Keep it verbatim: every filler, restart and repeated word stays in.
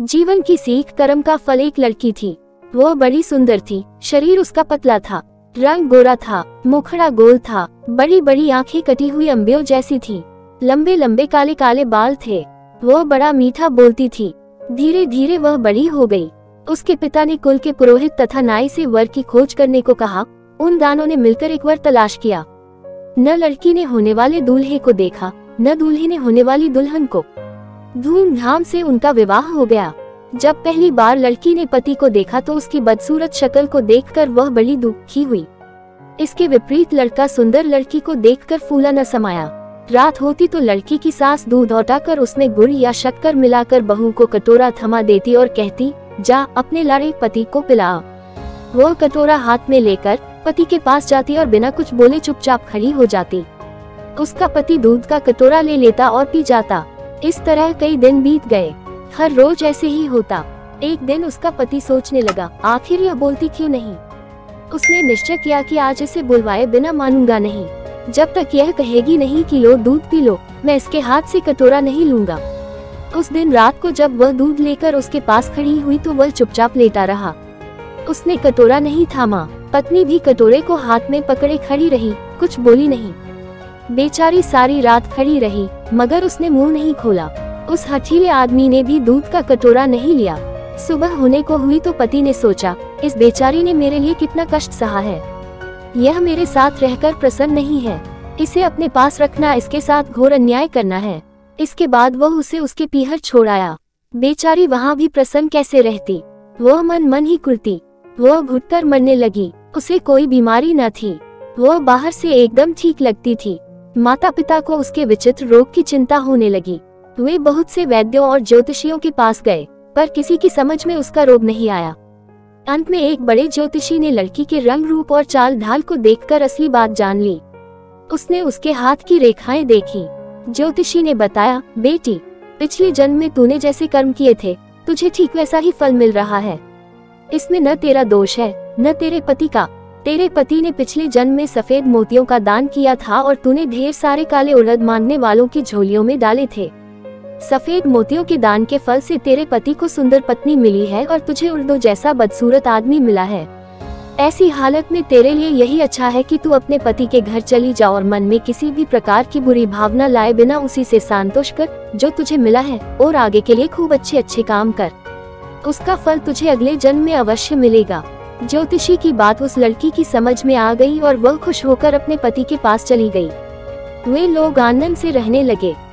जीवन की सीख। कर्म का फल। एक लड़की थी, वह बड़ी सुंदर थी। शरीर उसका पतला था, रंग गोरा था, मुखड़ा गोल था, बड़ी बड़ी आंखें कटी हुई अंबियों जैसी थी, लंबे लंबे काले काले बाल थे। वह बड़ा मीठा बोलती थी। धीरे धीरे वह बड़ी हो गई। उसके पिता ने कुल के पुरोहित तथा नाई से वर की खोज करने को कहा। उन दानों ने मिलकर एक वर तलाश किया। न लड़की ने होने वाले दूल्हे को देखा, न दूल्हे ने होने वाली दुल्हन को। धूमधाम से उनका विवाह हो गया। जब पहली बार लड़की ने पति को देखा तो उसकी बदसूरत शक्ल को देखकर वह बड़ी दुखी हुई। इसके विपरीत लड़का सुंदर लड़की को देखकर फूला न समाया। रात होती तो लड़की की सास दूध उठाकर उसमें गुड़ या शक्कर मिलाकर बहू को कटोरा थमा देती और कहती, जा अपने लाड़े पति को पिला। वह कटोरा हाथ में लेकर पति के पास जाती और बिना कुछ बोले चुपचाप खड़ी हो जाती। उसका पति दूध का कटोरा ले लेता और पी जाता। इस तरह कई दिन बीत गए। हर रोज ऐसे ही होता। एक दिन उसका पति सोचने लगा, आखिर यह बोलती क्यों नहीं। उसने निश्चय किया कि आज इसे बुलवाए बिना मानूंगा नहीं। जब तक यह कहेगी नहीं कि लो दूध पी लो, मैं इसके हाथ से कटोरा नहीं लूंगा। उस दिन रात को जब वह दूध लेकर उसके पास खड़ी हुई तो वह चुपचाप लेटा रहा। उसने कटोरा नहीं थामा। पत्नी भी कटोरे को हाथ में पकड़े खड़ी रही, कुछ बोली नहीं। बेचारी सारी रात खड़ी रही, मगर उसने मुंह नहीं खोला। उस हठीले आदमी ने भी दूध का कटोरा नहीं लिया। सुबह होने को हुई तो पति ने सोचा, इस बेचारी ने मेरे लिए कितना कष्ट सहा है। यह मेरे साथ रहकर प्रसन्न नहीं है। इसे अपने पास रखना, इसके साथ घोर अन्याय करना है। इसके बाद वह उसे उसके पीहर छोड़ आया। बेचारी वहाँ भी प्रसन्न कैसे रहती। वह मन मन ही कुलती। वह घुटकर मरने लगी। उसे कोई बीमारी न थी। वह बाहर से एकदम ठीक लगती थी। माता पिता को उसके विचित्र रोग की चिंता होने लगी। वे बहुत से वैद्यों और ज्योतिषियों के पास गए, पर किसी की समझ में उसका रोग नहीं आया। अंत में एक बड़े ज्योतिषी ने लड़की के रंग रूप और चाल ढाल को देखकर असली बात जान ली। उसने उसके हाथ की रेखाएं देखी। ज्योतिषी ने बताया, बेटी, पिछले जन्म में तूने जैसे कर्म किए थे, तुझे ठीक वैसा ही फल मिल रहा है। इसमें न तेरा दोष है न तेरे पति का। तेरे पति ने पिछले जन्म में सफेद मोतियों का दान किया था और तूने ढेर सारे काले उड़द मांगने वालों की झोलियों में डाले थे। सफेद मोतियों के दान के फल से तेरे पति को सुंदर पत्नी मिली है और तुझे उर्दू जैसा बदसूरत आदमी मिला है। ऐसी हालत में तेरे लिए यही अच्छा है कि तू अपने पति के घर चली जा और मन में किसी भी प्रकार की बुरी भावना लाए बिना उसी से संतोष कर जो तुझे मिला है, और आगे के लिए खूब अच्छे अच्छे काम कर। उसका फल तुझे अगले जन्म में अवश्य मिलेगा। ज्योतिषी की बात उस लड़की की समझ में आ गई और वह खुश होकर अपने पति के पास चली गई। वे लोग आनंद से रहने लगे।